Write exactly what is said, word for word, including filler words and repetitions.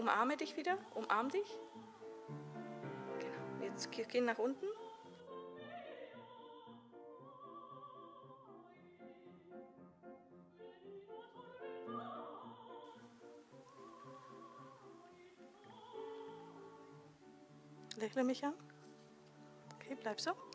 Umarme dich wieder, umarm dich. Genau, jetzt gehen nach unten. Lächle mich an. Okay, bleib so.